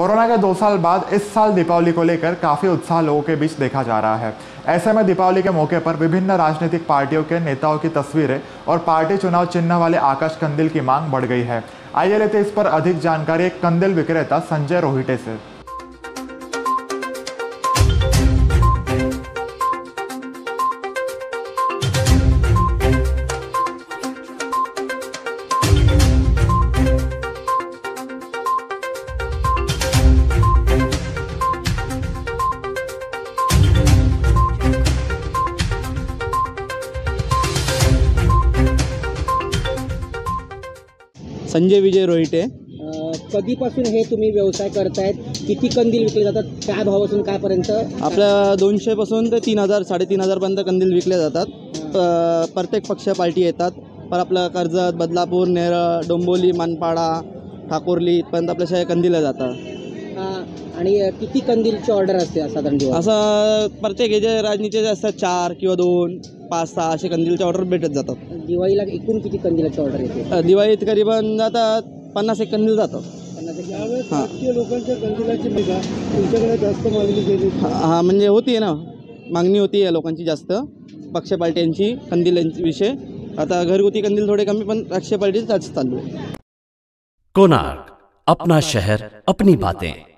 Corona के 2 साल बाद इस साल दीपावली को लेकर काफ़ी उत्साह लोगों के बीच देखा जा रहा है। ऐसे में दीपावली के मौके पर विभिन्न राजनीतिक पार्टियों के नेताओं की तस्वीरें और पार्टी चुनाव चिन्ह वाले आकाश कंदिल की मांग बढ़ गई है। आइए लेते इस पर अधिक जानकारी एक कंदिल विक्रेता संजय रोहिटे से। संजय विजय रोहिटे, कधीपासून हे तुम्ही व्यवसाय करतायत? किती कंदील विकले जातात? काय भावापासून कायपर्यंत? आपल्या 200 पासून ते 3,000 साडे 3,000 पर्यंत कंदील विकले जातात। प्रत्येक पक्ष पार्टी येतात, पण आपलं कर्जत, बदलापूर, नेरळ, डोंबिवली, मानपाडा, ठाकुर्ली इथपर्यंत आपल्याशा कंदील जातात। आणि किती कंदीलची ऑर्डर असते साधारण दिवस? असं प्रत्येक जे राजनीचे असतात 4 किंवा 2, 5, 6 असे कंदीलचे ऑर्डर भेटत जातात। दिवाळीला एकूण किती कंदीलाची ऑर्डर येते? दिवाळीत करीबन जातात 50 एक कंदील जातात। हां, लोकांच्या कंदीलाची तुमच्याकडे जास्त मागणी केली? हां, म्हणजे होती ना, मागणी होती या लोकांची जास्त, पक्ष पार्ट्यांची कंदीलांची विषय। आता घरगुती कंदील थोडे कमी, पण पक्ष पार्टी जास्त चालू आहे। कोणार्क, अपना शहर, अपनी बातें।